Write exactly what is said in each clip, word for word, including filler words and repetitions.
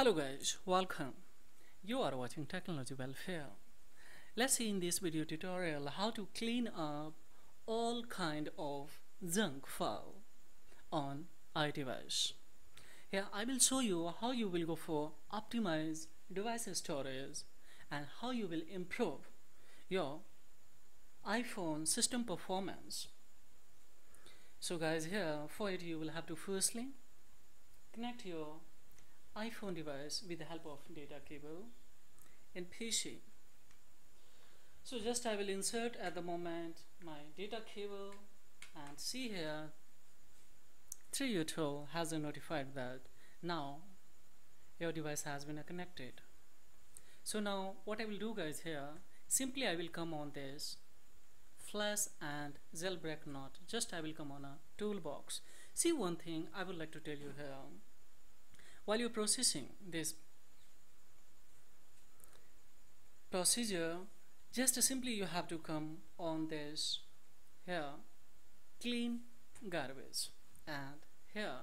Hello guys, welcome. You are watching Technology Welfare. Let's see in this video tutorial how to clean up all kind of junk file on iDevice. Here I will show you how you will go for optimize device storage and how you will improve your iPhone system performance. So guys, here for it you will have to firstly connect your iPhone device with the help of data cable and P C. So just I will insert at the moment my data cable, and see here three u tool has notified that now your device has been connected. So now what I will do guys, here simply I will come on this flash and jailbreak node. Just I will come on a toolbox. See, one thing I would like to tell you here, while you're processing this procedure, just simply you have to come on this here clean garbage, and here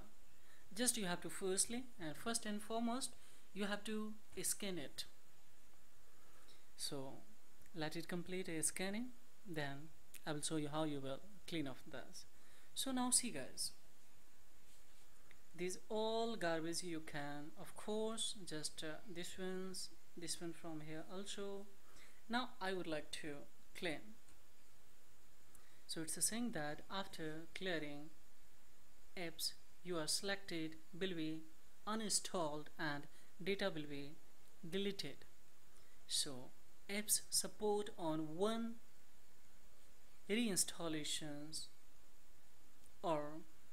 just you have to firstly and first and foremost you have to scan it. So let it complete a scanning, then I will show you how you will clean off this. So now see guys, these all garbage you can of course just uh, this one's this one from here also. Now I would like to clean. So it's saying that after clearing apps you are selected will be uninstalled and data will be deleted. So apps support on one reinstallations or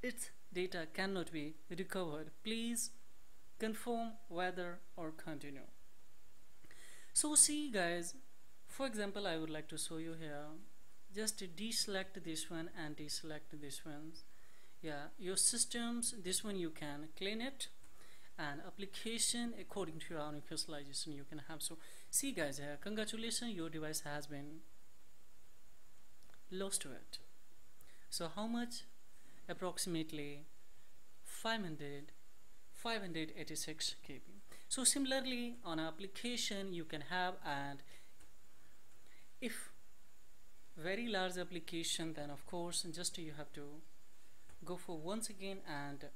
its data cannot be recovered. Please confirm whether or continue. So see guys, for example I would like to show you here, just deselect this one and deselect this one. Yeah, your systems, this one you can clean it, and application according to your own personalization you can have. So see guys, here congratulations, your device has been lost to it. So how much? Approximately five hundred, five eighty-six K B. So similarly on application you can have, and if very large application then of course just you have to go for once again and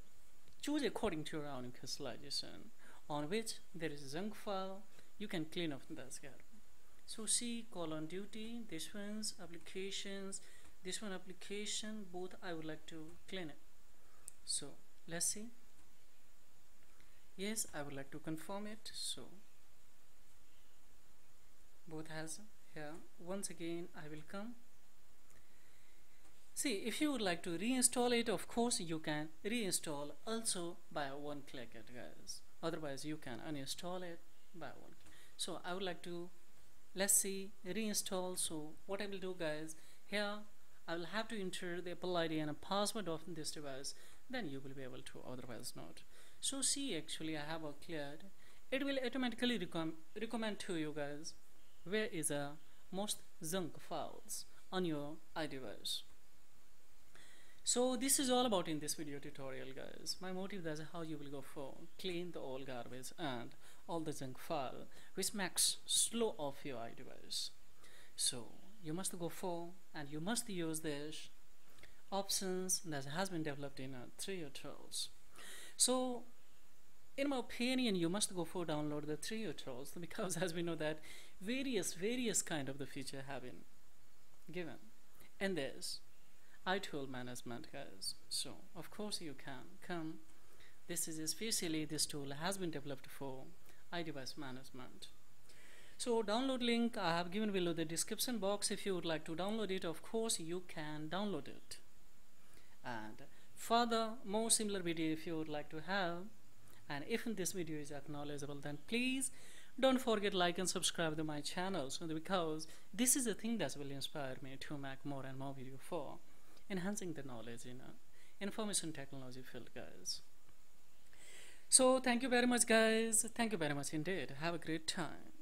choose according to your own customization on which there is a junk file, you can clean up this garbage. So see, call on duty, this one's applications, this one application, both I would like to clean it. So let's see. Yes, I would like to confirm it. So both has here. Once again I will come. See, if you would like to reinstall it, of course you can reinstall also by one click it guys, otherwise you can uninstall it by one click. So I would like to, let's see, reinstall. So what I will do guys, here I will have to enter the Apple I D and a password of this device, then you will be able to, otherwise not. So see, actually I have a cleared, it will automatically recom recommend to you guys where is a most junk files on your iDevice. So this is all about in this video tutorial guys. My motive is how you will go for clean the old garbage and all the junk file which makes slow off your iDevice. So you must go for and you must use this options that has been developed in three u tools. So in my opinion you must go for download the three u tools, because as we know that various various kind of the feature have been given in this iTool management guys. So of course you can come, this is especially this tool has been developed for iDevice management. So download link I have given below the description box. If you would like to download it, of course you can download it. And further more similar video if you would like to have, and if this video is acknowledgeable, then please don't forget like and subscribe to my channel, so because this is the thing that will inspire me to make more and more video for enhancing the knowledge in uh, information technology field guys. So thank you very much guys, thank you very much indeed, have a great time.